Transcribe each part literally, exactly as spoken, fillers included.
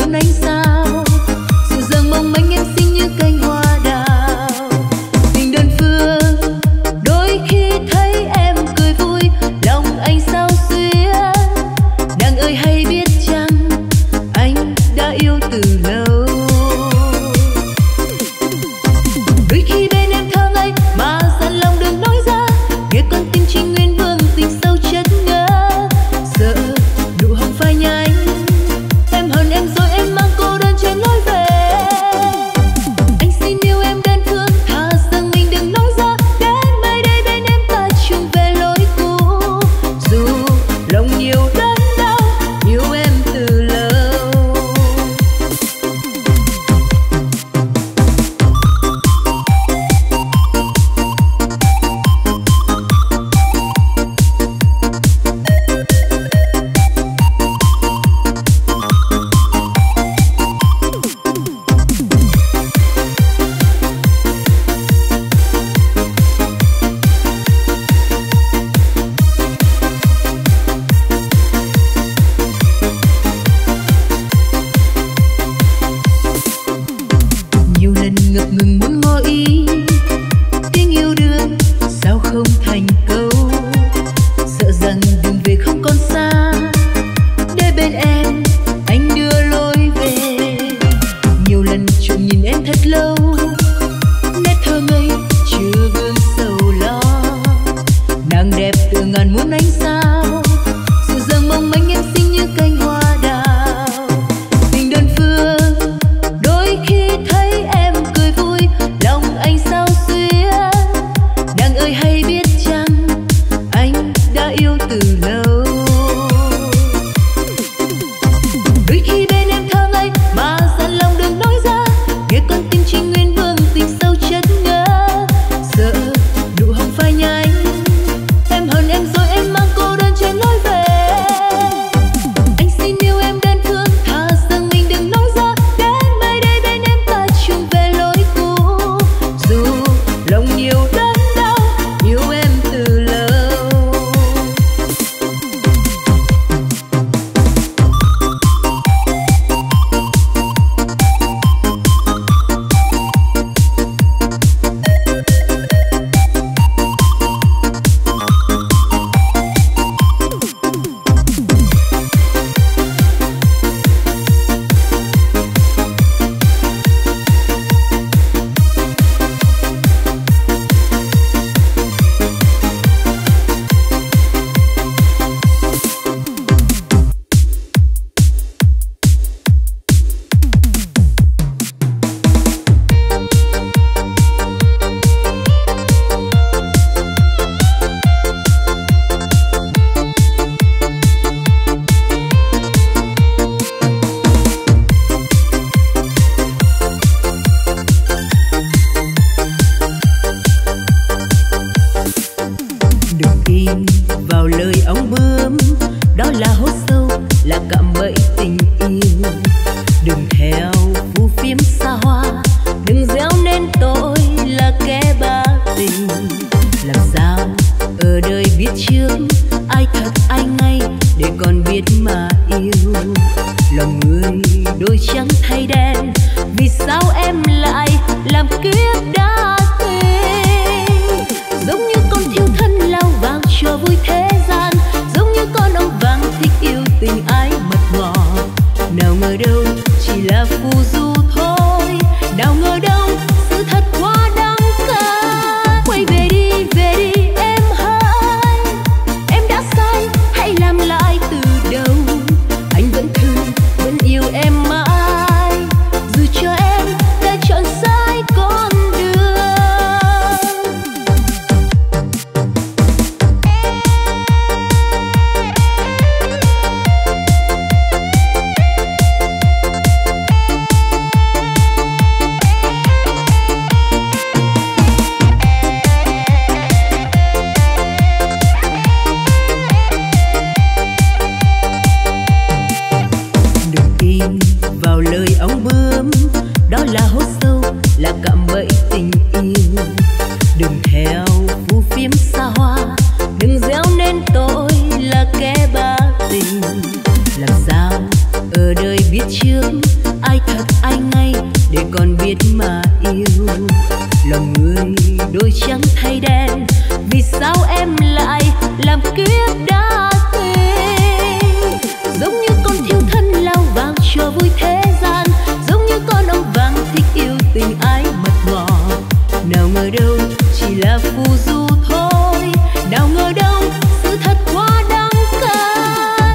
muôn ánh sao dịu dàng mong manh em xinh như cánh hoa đào. Tình đơn phương đôi khi thấy em cười vui lòng anh sao xuyên. Nàng ơi hay biết chăng anh đã yêu từ lâu. Đôi khi bên em thơm anh mà dặn lòng đừng nói ra. Nghe con tim trinh nguyên vương tình sâu chất ngỡ sợ đủ hồng phai nhanh. Chưa ai thật ai ngay để còn biết mà yêu. Lòng người đôi trắng thay đen, vì sao em lại làm kiếp đã quê. Giống như con yêu thân lao vào trò vui thế gian, giống như con ông vàng thích yêu tình ái mật ngọt. Nào ngờ đâu chỉ là phù du thôi, nào ngờ đâu sự thật quá đáng cả.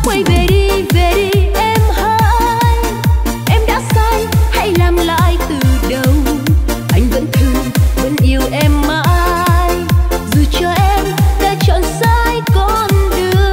Quay về đi, về đi em hỡi, em đã sai hãy làm lại từ đầu. Anh vẫn thương, vẫn yêu em mãi, dù cho em đã chọn sai con đường.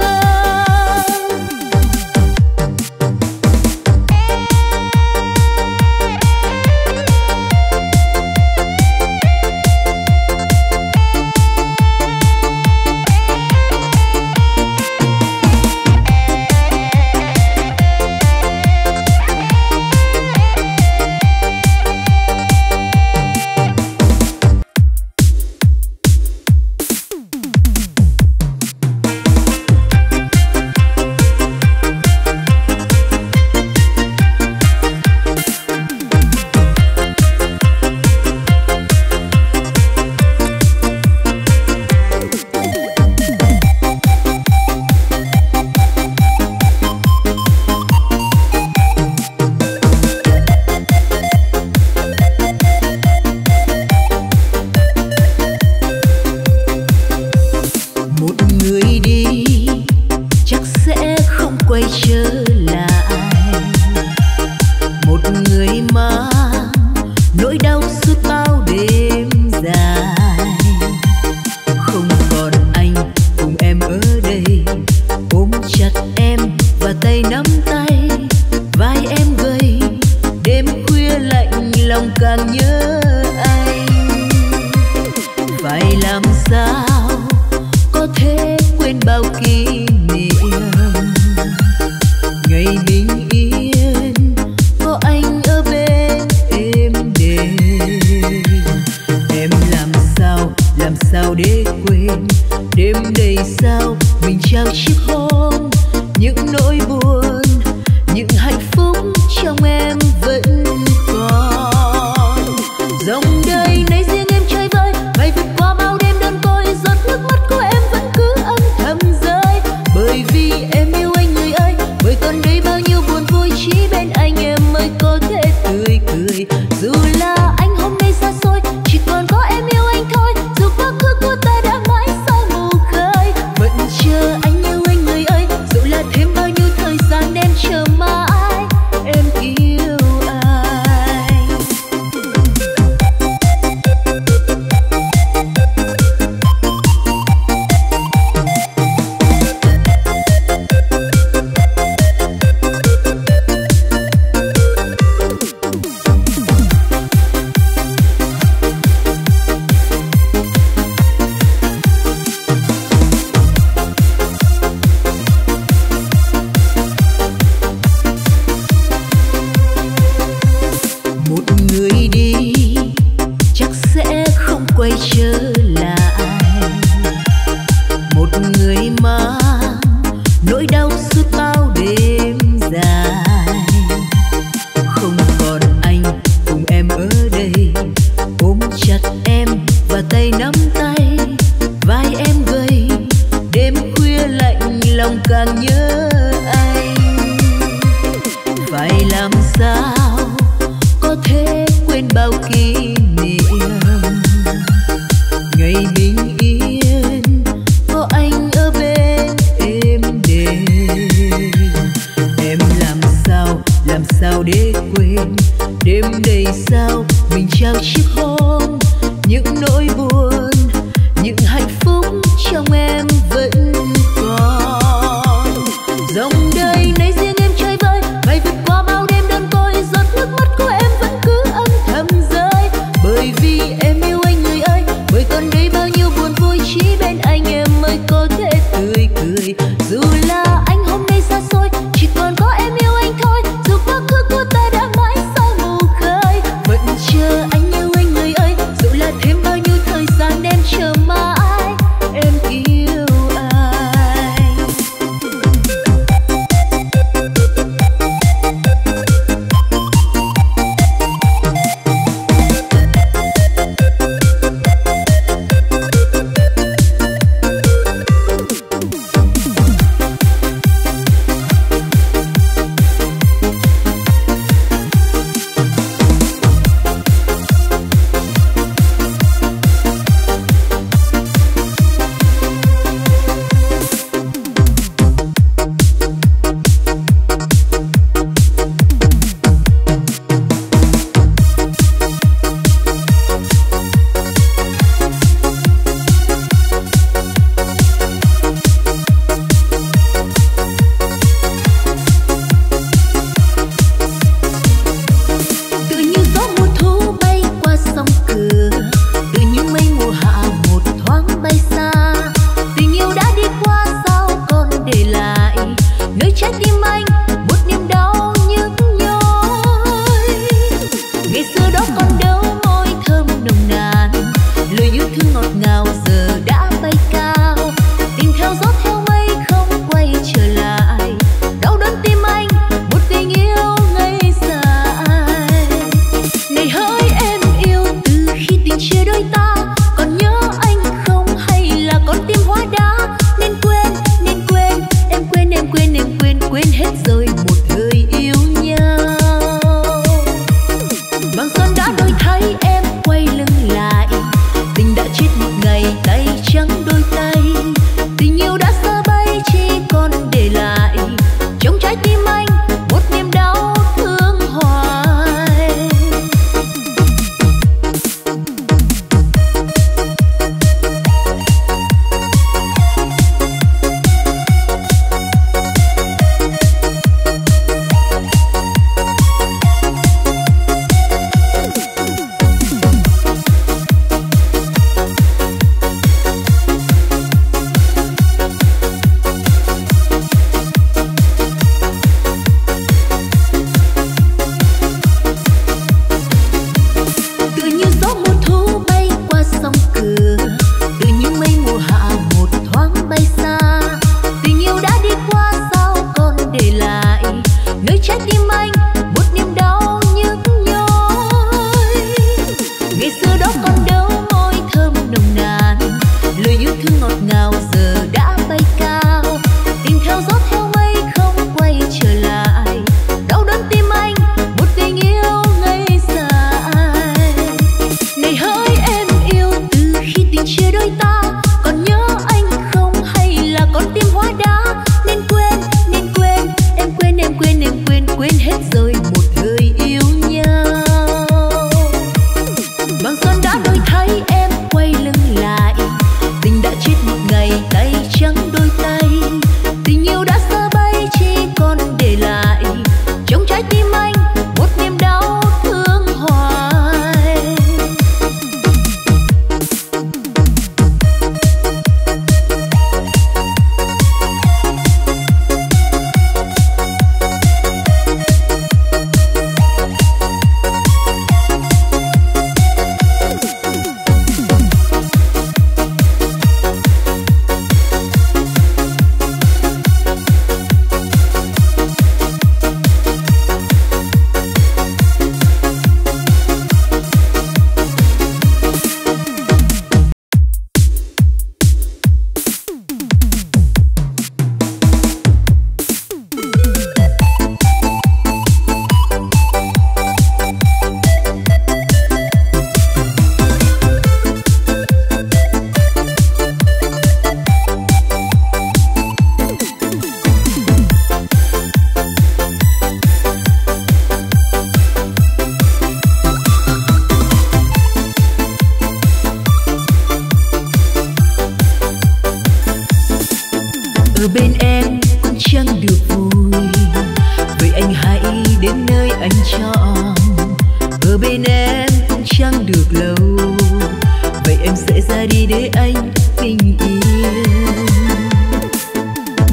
ta đi để anh tình yêu.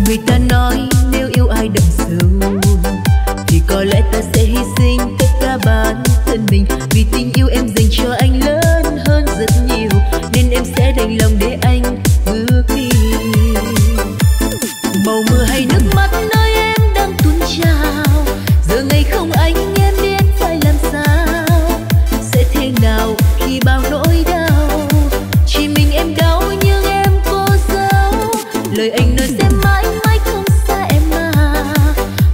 Người ta nói nếu yêu ai đồng xu thì có lẽ ta sẽ hy sinh tất cả bản thân mình, vì tình yêu em dành cho anh lớn hơn rất nhiều, nên em sẽ đành lòng để anh bước đi. Màu mưa hay nước mắt nơi em đang tuôn trào, giờ ngày không anh em biết phải làm sao, sẽ thế nào khi bao nỗi đau chỉ mình em đau nhưng em cố giấu. Lời anh nói sẽ mãi mãi không xa em mà,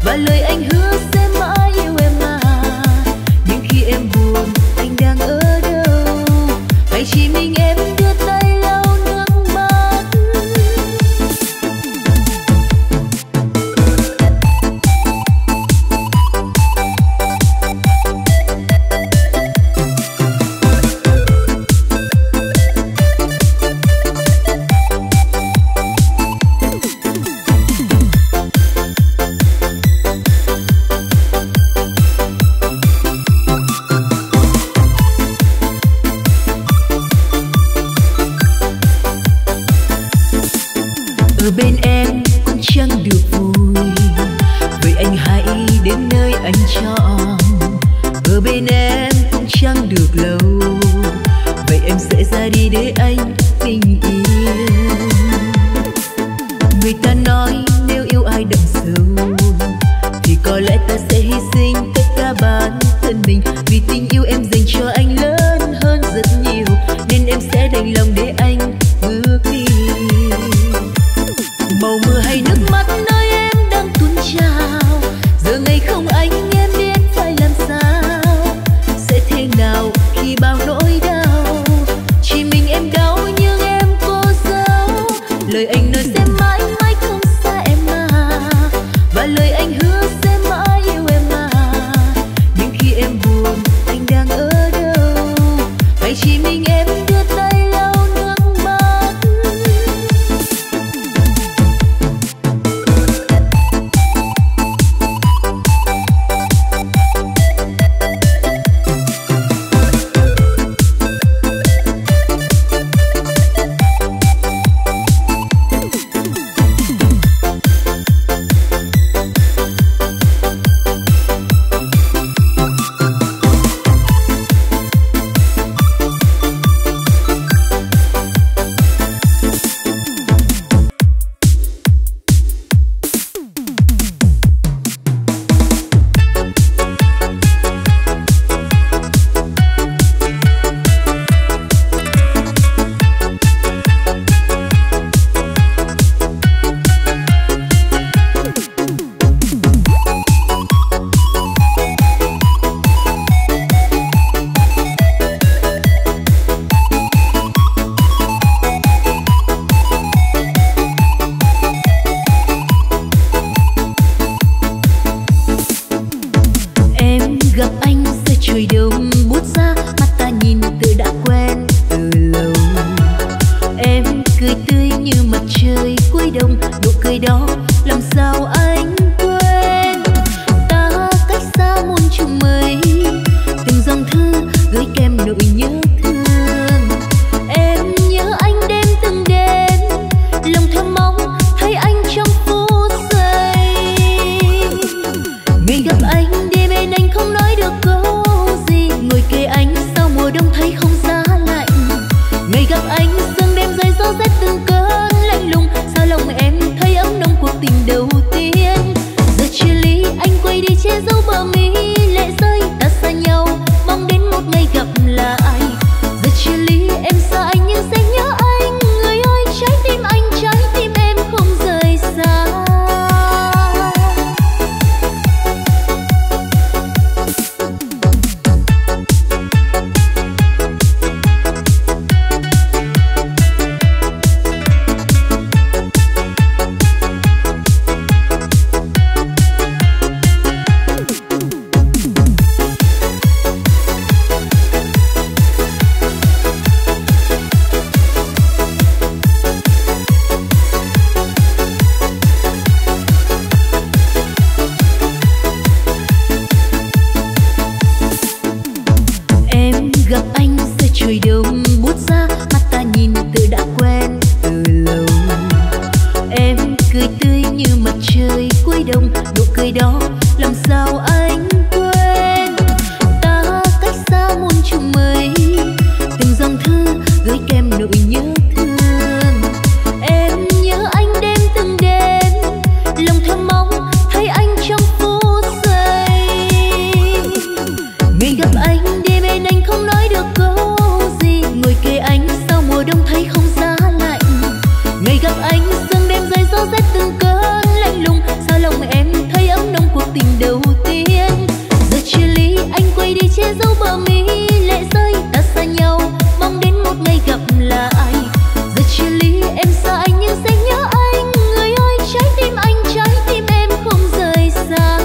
và lời anh hứa sẽ mãi yêu em mà, nhưng khi em buồn anh đang ở đâu, hay chỉ mình em đưa tay lau nước mắt. Ở bên em cũng chẳng được vui, vậy anh hãy đến nơi anh chọn. Ở bên em cũng chẳng được lâu, vậy em sẽ ra đi để anh tình yêu. Người ta nói nếu yêu ai đồng xu thì có lẽ ta sẽ hy sinh tất cả bản thân mình, vì tình yêu em dành cho anh lớn hơn rất nhiều, nên em sẽ đành lòng để anh bước đi. Màu mưa hay nước mắt nơi em đang tuôn trào, giờ ngày không anh em biết phải làm sao, sẽ thế nào khi bao nỗi đau chỉ mình em đau nhưng em cố giấu. Lời anh nói sẽ mãi mãi không xa em mà, và lời anh hứa sẽ mãi yêu em mà, nhưng khi em buồn anh đang ở đâu, hay chỉ mình em đưa tay. Gặp anh giữa trời đông buốt giá, mắt ta nhìn tự đã quen từ lâu. Em cười tươi như mặt trời cuối đông, nụ cười đó làm sao anh quên. Ta cách xa muôn trùng mây, từng dòng thư gửi kèm nỗi nhớ thương. Em nhớ anh đêm từng đêm, lòng thầm mong thấy anh trong phút giây. Ngày gặp anh đêm bên anh không nói câu gì, ngồi kề anh sao mùa đông thấy không giá lạnh. Ngày gặp anh sương đêm rơi gió rét từng cơn lạnh lùng, sao lòng em thấy ấm nồng cuộc tình đầu tiên. Giờ chia ly anh quay đi che giấu bờ mi lệ rơi, ta xa nhau mong đến một ngày gặp lại. Giờ chia ly em xa anh nhưng sẽ nhớ anh, người ơi trái tim anh trái tim em không rời xa. Gặp anh giữa trời đông buốt giá, mắt ta nhìn gặp anh đêm bên anh không nói được câu gì, ngồi kề anh sau mùa đông thấy không giá lạnh. Ngày gặp anh sương đêm rơi gió rét từng cơn lạnh lùng, sao lòng em thấy ấm nồng cuộc tình đầu tiên. Giờ chia ly anh quay đi che giấu bờ mi lệ rơi, ta xa nhau mong đến một ngày gặp lại. Giờ chia ly em xa anh nhưng sẽ nhớ anh, người ơi trái tim anh trái tim em không rời xa.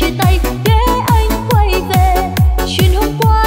chia tay để anh quay về chuyện hôm qua.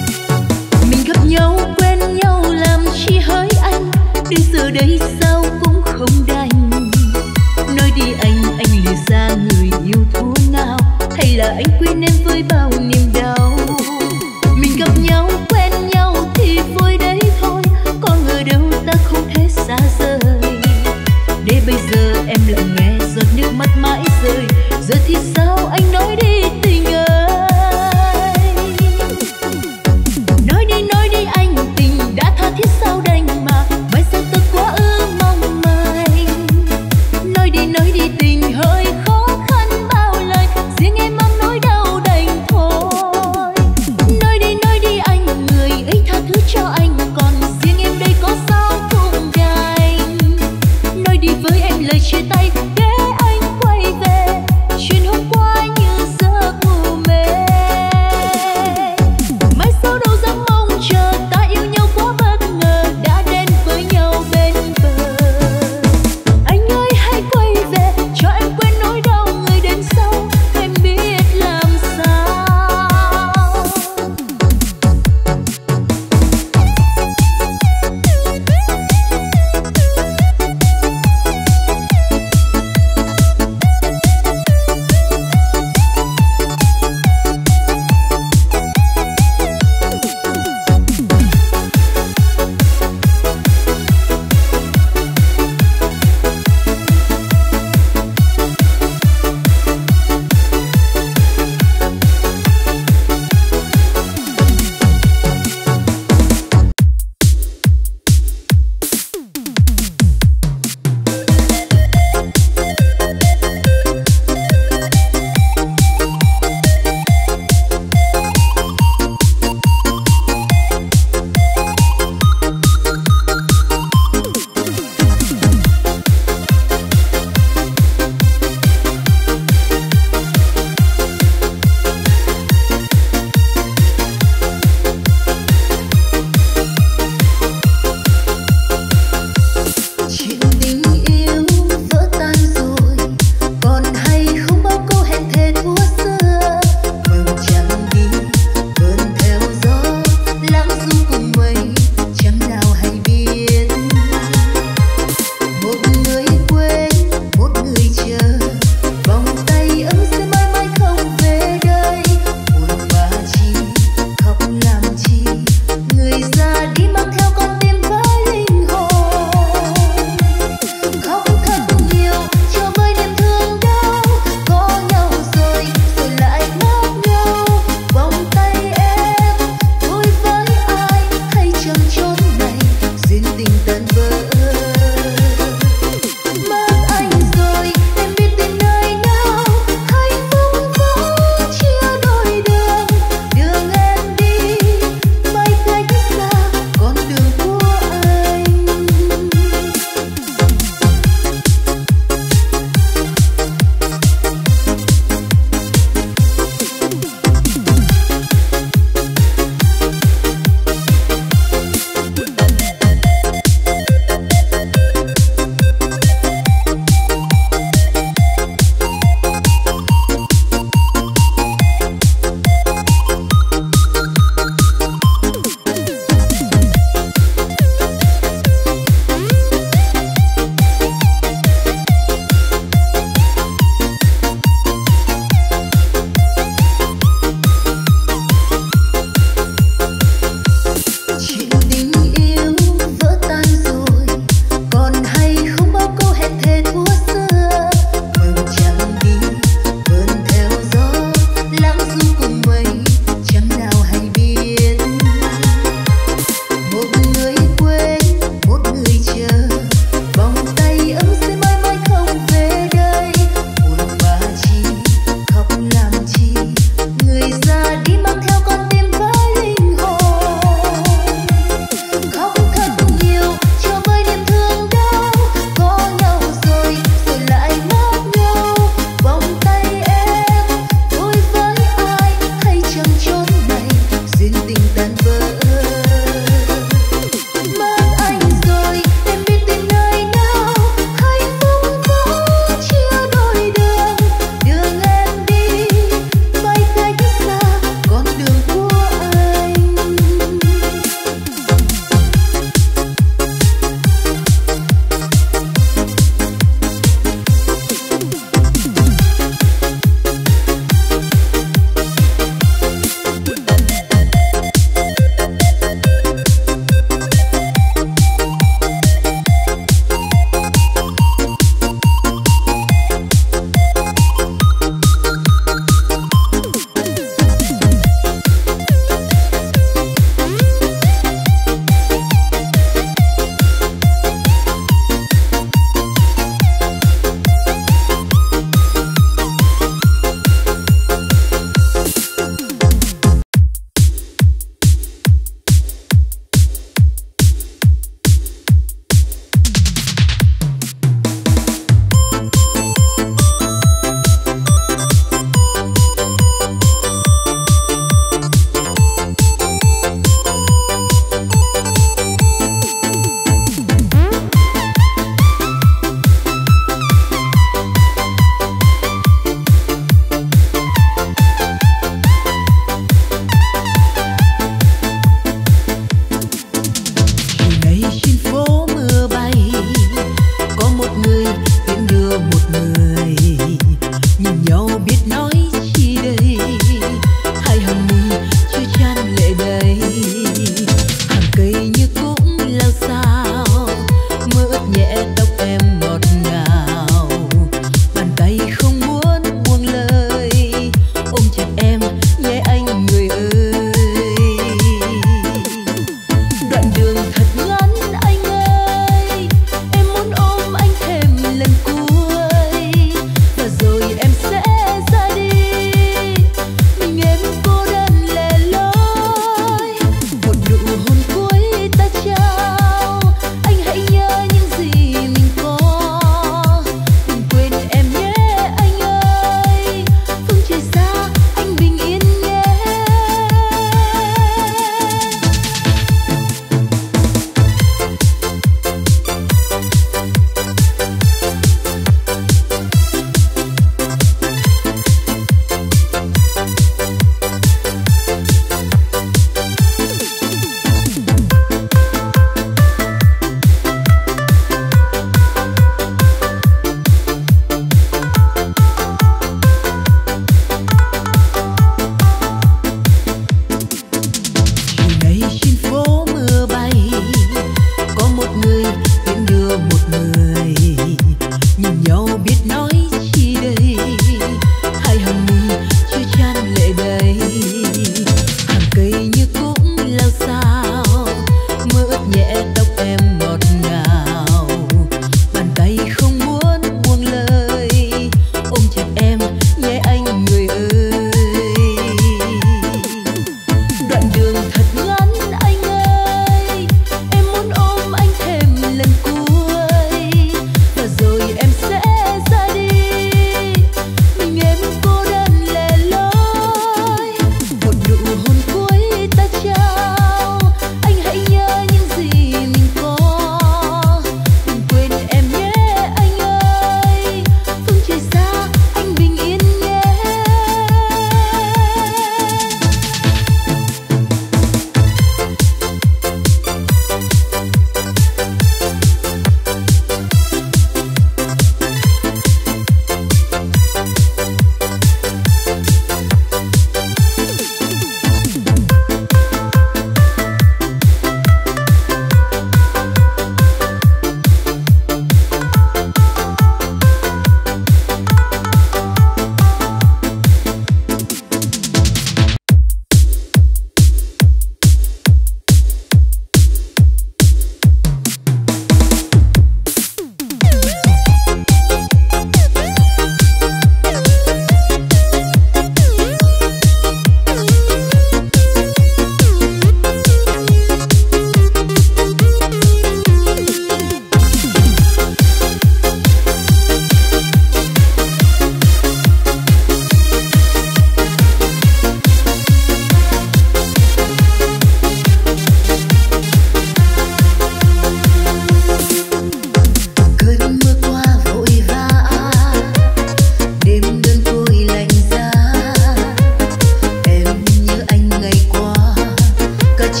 Em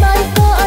mãi có anh.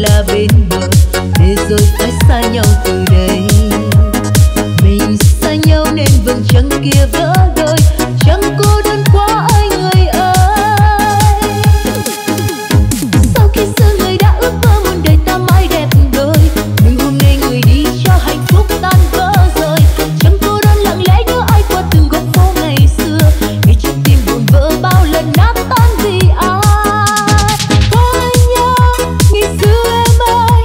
là bên bờ để rồi phải xa nhau từ đây. Mình xa nhau nên vầng trăng kia vỡ đôi, chẳng cô đơn quá anh người ơi. Sau khi xưa người đã ước mơ muôn đời ta mãi đẹp đôi, nhưng hôm nay người đi cho hạnh phúc tan vỡ rồi. Chẳng cô đơn lặng lẽ nhớ ai qua từng góc phố ngày xưa, vì trong tim buồn vỡ bao lần nát tan vì ai. Thôi nhớ ngày xưa em ơi.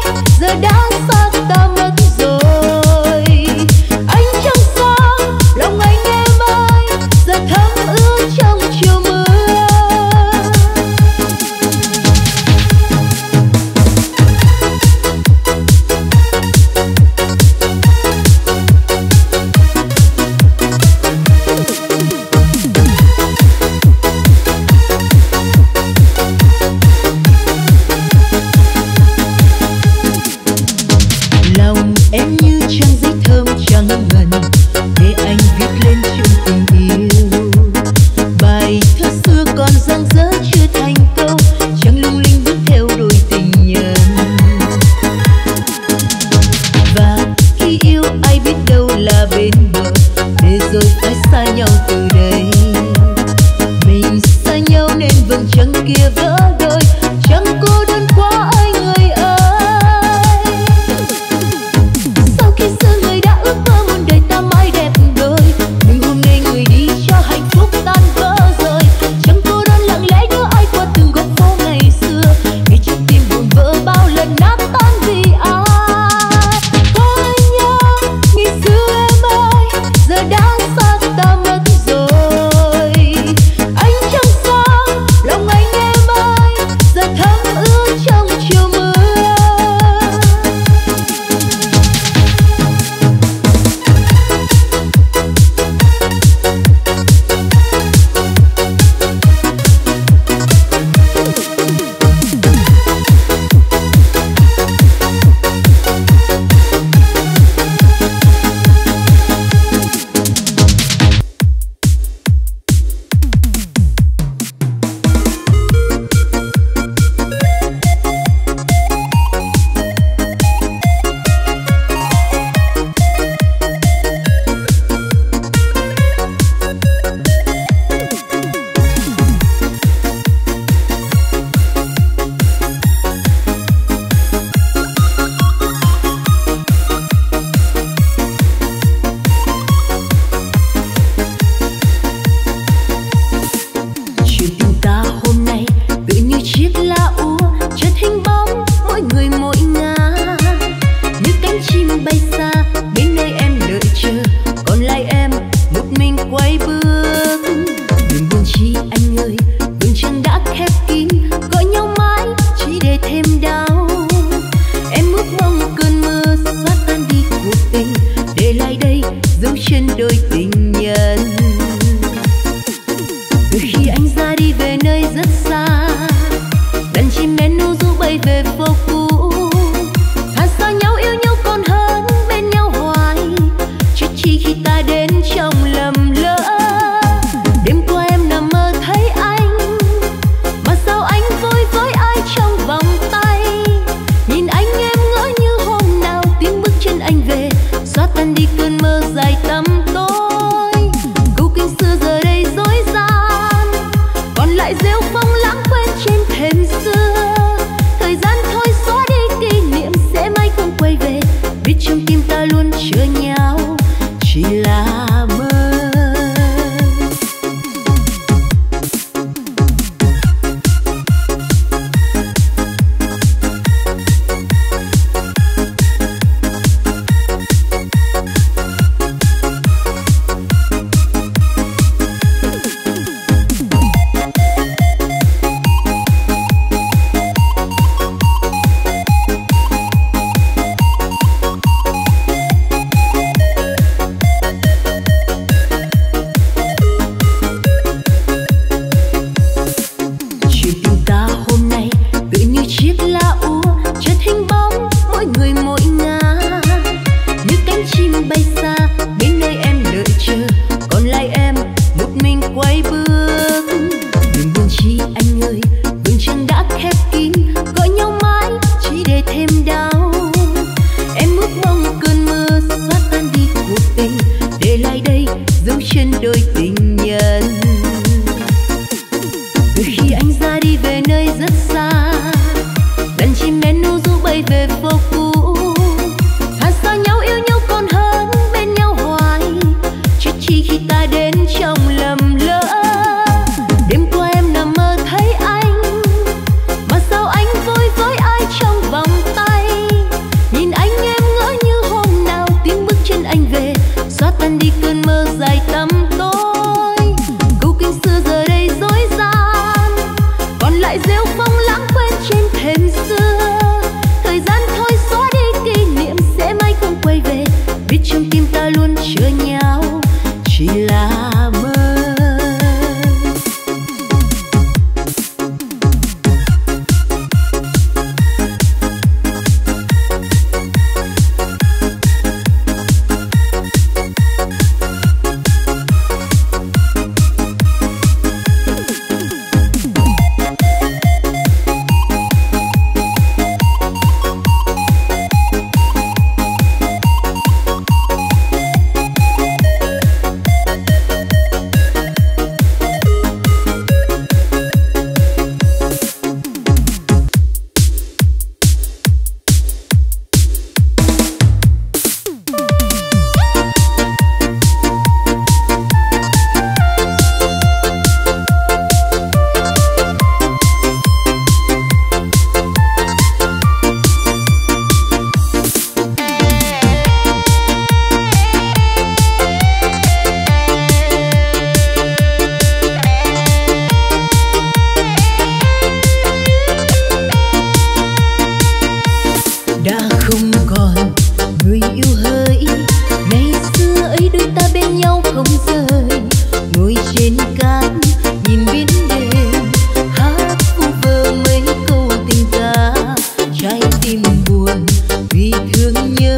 buồn vì thương nhớ,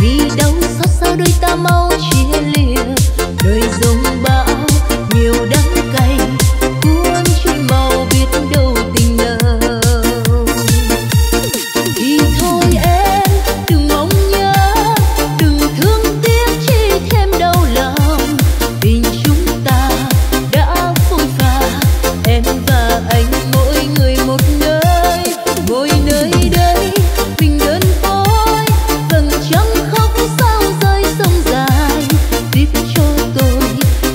vì đau xót sao đôi ta mau chia lìa. Đời dòng bão nhiều đắng cay, cuốn trôi màu biết đâu tình nợ. Thì thôi em đừng mong nhớ, đừng thương tiếc chỉ thêm đau lòng. Tình chúng ta đã phôi pha, em và anh mỗi người một nơi, mỗi nơi đây mình đơn côi. Vầng trăng khóc sao rơi sông dài, tiếp cho tôi